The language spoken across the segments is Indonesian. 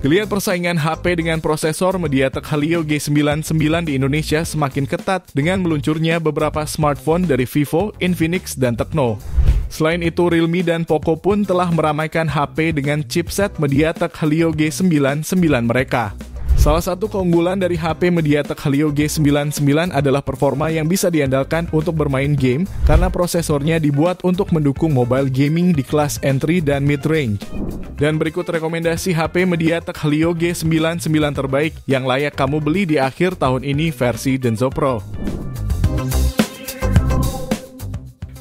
Geliat persaingan HP dengan prosesor MediaTek Helio G99 di Indonesia semakin ketat dengan meluncurnya beberapa smartphone dari Vivo, Infinix, dan Tecno. Selain itu, Realme dan Poco pun telah meramaikan HP dengan chipset MediaTek Helio G99 mereka. Salah satu keunggulan dari HP MediaTek Helio G99 adalah performa yang bisa diandalkan untuk bermain game karena prosesornya dibuat untuk mendukung mobile gaming di kelas entry dan mid-range. Dan berikut rekomendasi HP MediaTek Helio G99 terbaik yang layak kamu beli di akhir tahun ini versi DenzhoPro.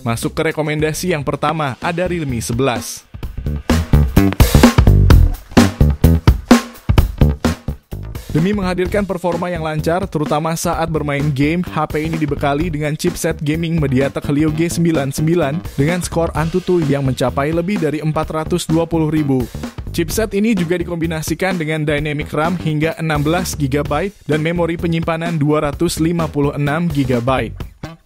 Masuk ke rekomendasi yang pertama, ada Realme 11. Demi menghadirkan performa yang lancar, terutama saat bermain game, HP ini dibekali dengan chipset gaming MediaTek Helio G99 dengan skor AnTuTu yang mencapai lebih dari 420.000. Chipset ini juga dikombinasikan dengan dynamic RAM hingga 16 GB dan memori penyimpanan 256 GB.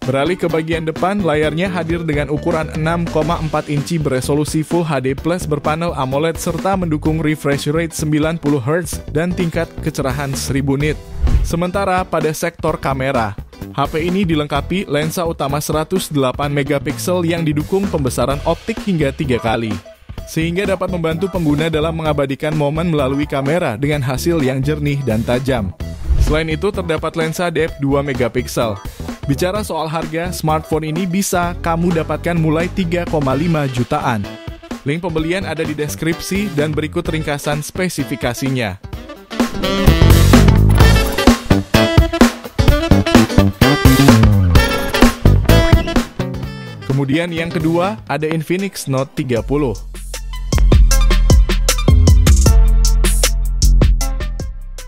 Beralih ke bagian depan, layarnya hadir dengan ukuran 6,4 inci beresolusi Full HD Plus berpanel AMOLED serta mendukung refresh rate 90 Hz dan tingkat kecerahan 1000 nit. Sementara pada sektor kamera, HP ini dilengkapi lensa utama 108 MP yang didukung pembesaran optik hingga 3 kali. Sehingga dapat membantu pengguna dalam mengabadikan momen melalui kamera dengan hasil yang jernih dan tajam. Selain itu, terdapat lensa depth 2 MP. Bicara soal harga, smartphone ini bisa kamu dapatkan mulai 3,5 jutaan. Link pembelian ada di deskripsi dan berikut ringkasan spesifikasinya. Kemudian yang kedua, ada Infinix Note 30.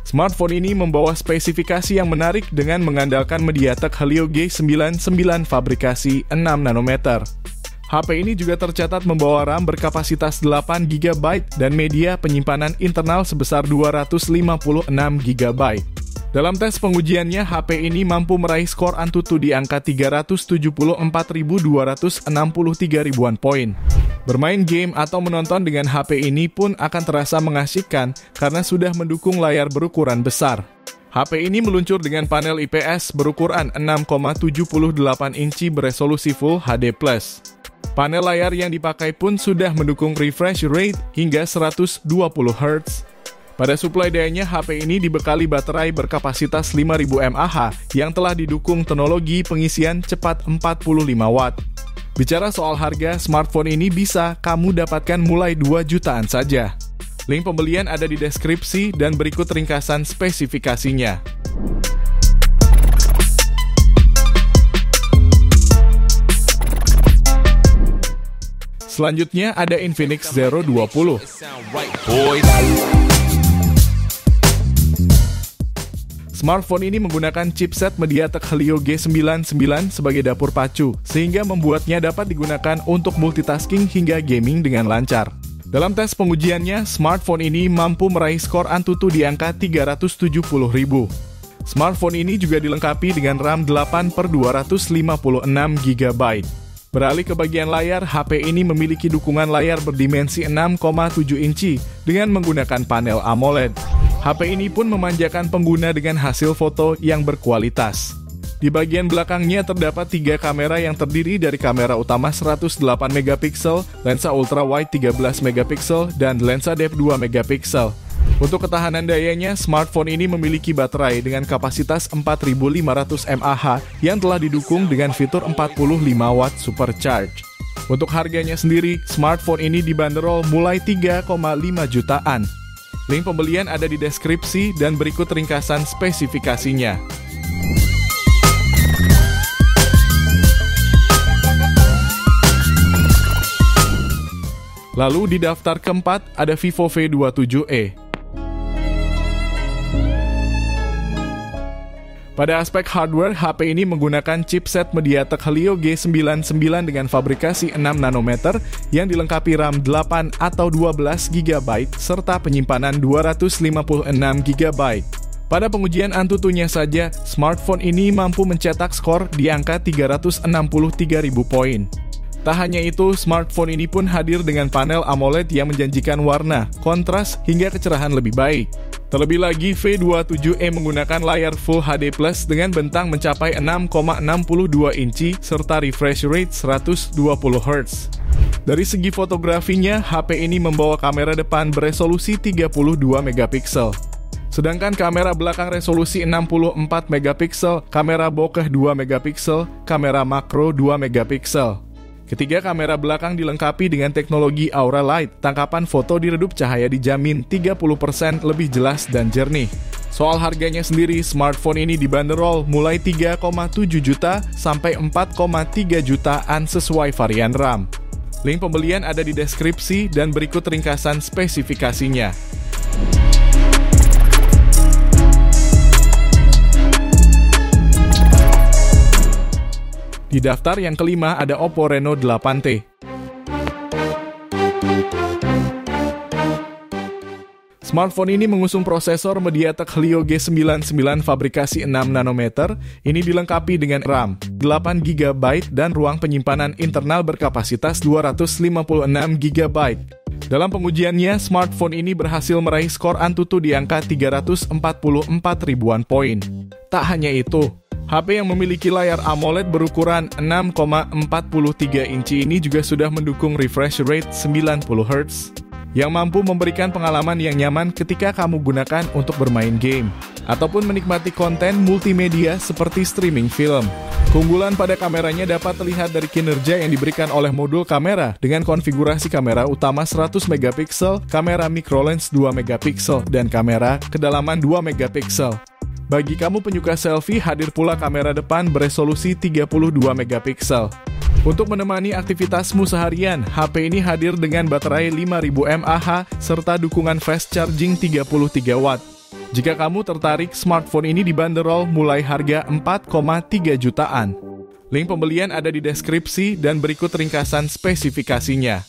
Smartphone ini membawa spesifikasi yang menarik dengan mengandalkan MediaTek Helio G99 fabrikasi 6 nanometer. HP ini juga tercatat membawa RAM berkapasitas 8 GB dan media penyimpanan internal sebesar 256 GB. Dalam tes pengujiannya, HP ini mampu meraih skor AnTuTu di angka 374.263 poin. Bermain game atau menonton dengan HP ini pun akan terasa mengasyikkan karena sudah mendukung layar berukuran besar. HP ini meluncur dengan panel IPS berukuran 6,78 inci beresolusi Full HD+. Panel layar yang dipakai pun sudah mendukung refresh rate hingga 120 Hz. Pada suplai dayanya, HP ini dibekali baterai berkapasitas 5000 mAh yang telah didukung teknologi pengisian cepat 45 Watt. Bicara soal harga, smartphone ini bisa kamu dapatkan mulai 2 jutaan saja. Link pembelian ada di deskripsi dan berikut ringkasan spesifikasinya. Selanjutnya ada Infinix Zero 20. Smartphone ini menggunakan chipset MediaTek Helio G99 sebagai dapur pacu, sehingga membuatnya dapat digunakan untuk multitasking hingga gaming dengan lancar. Dalam tes pengujiannya, smartphone ini mampu meraih skor AnTuTu di angka 370.000. Smartphone ini juga dilengkapi dengan RAM 8/256 GB. Beralih ke bagian layar, HP ini memiliki dukungan layar berdimensi 6,7 inci dengan menggunakan panel AMOLED. HP ini pun memanjakan pengguna dengan hasil foto yang berkualitas. Di bagian belakangnya terdapat 3 kamera yang terdiri dari kamera utama 108 MP, lensa ultra wide 13 MP, dan lensa depth 2 MP. Untuk ketahanan dayanya, smartphone ini memiliki baterai dengan kapasitas 4500 mAh yang telah didukung dengan fitur 45 Watt supercharge. Untuk harganya sendiri, smartphone ini dibanderol mulai 3,5 jutaan. Link pembelian ada di deskripsi dan berikut ringkasan spesifikasinya. Lalu di daftar keempat ada Vivo V27e. Pada aspek hardware, HP ini menggunakan chipset MediaTek Helio G99 dengan fabrikasi 6 nanometer yang dilengkapi RAM 8 atau 12 GB serta penyimpanan 256 GB. Pada pengujian AnTuTu-nya saja, smartphone ini mampu mencetak skor di angka 363.000 poin. Tak hanya itu, smartphone ini pun hadir dengan panel AMOLED yang menjanjikan warna, kontras, hingga kecerahan lebih baik. Terlebih lagi, V27e menggunakan layar Full HD Plus dengan bentang mencapai 6,62 inci serta refresh rate 120 Hz. Dari segi fotografinya, HP ini membawa kamera depan beresolusi 32 MP. Sedangkan kamera belakang resolusi 64 MP, kamera bokeh 2 MP, kamera makro 2 MP. Ketiga kamera belakang dilengkapi dengan teknologi Aura Light. Tangkapan foto diredup cahaya dijamin 30% lebih jelas dan jernih. Soal harganya sendiri, smartphone ini dibanderol mulai 3,7 juta sampai 4,3 jutaan sesuai varian RAM. Link pembelian ada di deskripsi dan berikut ringkasan spesifikasinya. Di daftar yang kelima ada OPPO Reno 8T. Smartphone ini mengusung prosesor MediaTek Helio G99 fabrikasi 6 nm. Ini dilengkapi dengan RAM 8 GB dan ruang penyimpanan internal berkapasitas 256 GB. Dalam pengujiannya, smartphone ini berhasil meraih skor AnTuTu di angka 344 ribuan poin. Tak hanya itu, HP yang memiliki layar AMOLED berukuran 6,43 inci ini juga sudah mendukung refresh rate 90 Hz yang mampu memberikan pengalaman yang nyaman ketika kamu gunakan untuk bermain game ataupun menikmati konten multimedia seperti streaming film. Keunggulan pada kameranya dapat terlihat dari kinerja yang diberikan oleh modul kamera dengan konfigurasi kamera utama 100 MP, kamera micro lens 2 MP, dan kamera kedalaman 2 MP. Bagi kamu penyuka selfie, hadir pula kamera depan beresolusi 32 MP. Untuk menemani aktivitasmu seharian, HP ini hadir dengan baterai 5000 mAh serta dukungan fast charging 33 W. Jika kamu tertarik, smartphone ini dibanderol mulai harga 4,3 jutaan. Link pembelian ada di deskripsi dan berikut ringkasan spesifikasinya.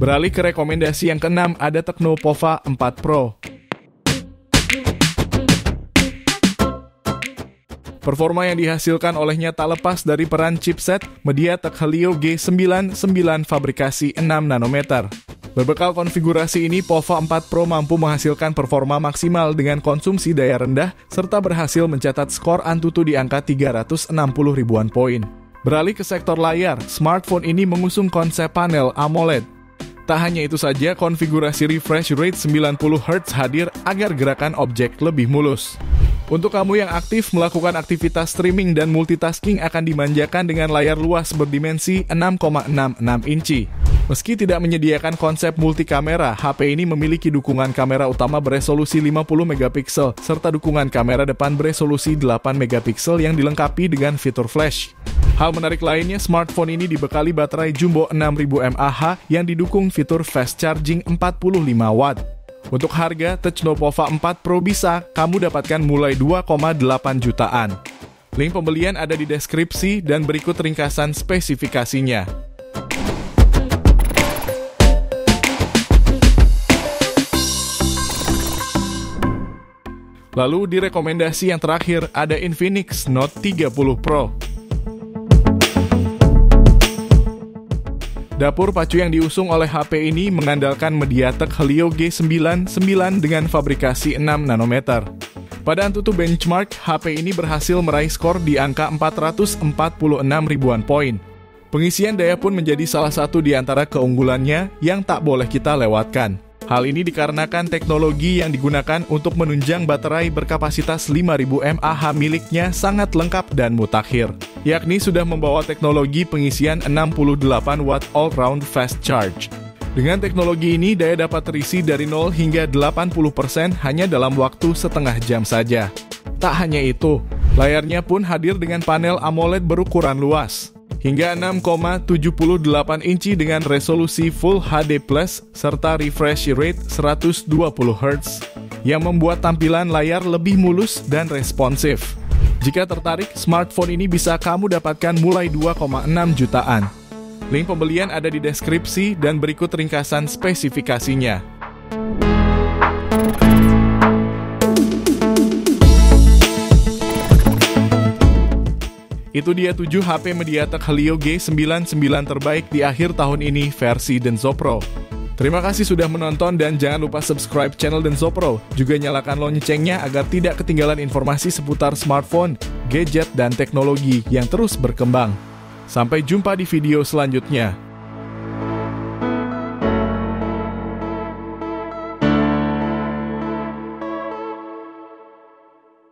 Beralih ke rekomendasi yang keenam, ada Tecno POVA 4 Pro. Performa yang dihasilkan olehnya tak lepas dari peran chipset MediaTek Helio G99 fabrikasi 6 nm. Berbekal konfigurasi ini, POVA 4 Pro mampu menghasilkan performa maksimal dengan konsumsi daya rendah serta berhasil mencatat skor AnTuTu di angka 360 ribuan poin. Beralih ke sektor layar, smartphone ini mengusung konsep panel AMOLED. Tak hanya itu saja, konfigurasi refresh rate 90 Hz hadir agar gerakan objek lebih mulus. Untuk kamu yang aktif melakukan aktivitas streaming dan multitasking akan dimanjakan dengan layar luas berdimensi 6,66 inci. Meski tidak menyediakan konsep multi kamera, HP ini memiliki dukungan kamera utama beresolusi 50 MP serta dukungan kamera depan beresolusi 8 MP yang dilengkapi dengan fitur flash. Hal menarik lainnya, smartphone ini dibekali baterai jumbo 6000 mAh yang didukung fitur fast charging 45 W. Untuk harga, Tecno POVA 4 Pro bisa kamu dapatkan mulai 2,8 jutaan. Link pembelian ada di deskripsi dan berikut ringkasan spesifikasinya. Lalu di rekomendasi yang terakhir ada Infinix Note 30 Pro. Dapur pacu yang diusung oleh HP ini mengandalkan MediaTek Helio G99 dengan fabrikasi 6 nm. Pada AnTuTu Benchmark, HP ini berhasil meraih skor di angka 446 ribuan poin. Pengisian daya pun menjadi salah satu di antara keunggulannya yang tak boleh kita lewatkan. Hal ini dikarenakan teknologi yang digunakan untuk menunjang baterai berkapasitas 5000 mAh miliknya sangat lengkap dan mutakhir, yakni sudah membawa teknologi pengisian 68 W all-round fast charge. Dengan teknologi ini, daya dapat terisi dari 0 hingga 80% hanya dalam waktu setengah jam saja. Tak hanya itu, layarnya pun hadir dengan panel AMOLED berukuran luas, hingga 6,78 inci dengan resolusi Full HD+, serta refresh rate 120 Hz, yang membuat tampilan layar lebih mulus dan responsif. Jika tertarik, smartphone ini bisa kamu dapatkan mulai 2,6 jutaan. Link pembelian ada di deskripsi dan berikut ringkasan spesifikasinya. Itu dia 7 HP MediaTek Helio G99 terbaik di akhir tahun ini versi DenzhoPro. Terima kasih sudah menonton dan jangan lupa subscribe channel DenzhoPro. Juga nyalakan loncengnya agar tidak ketinggalan informasi seputar smartphone, gadget, dan teknologi yang terus berkembang. Sampai jumpa di video selanjutnya.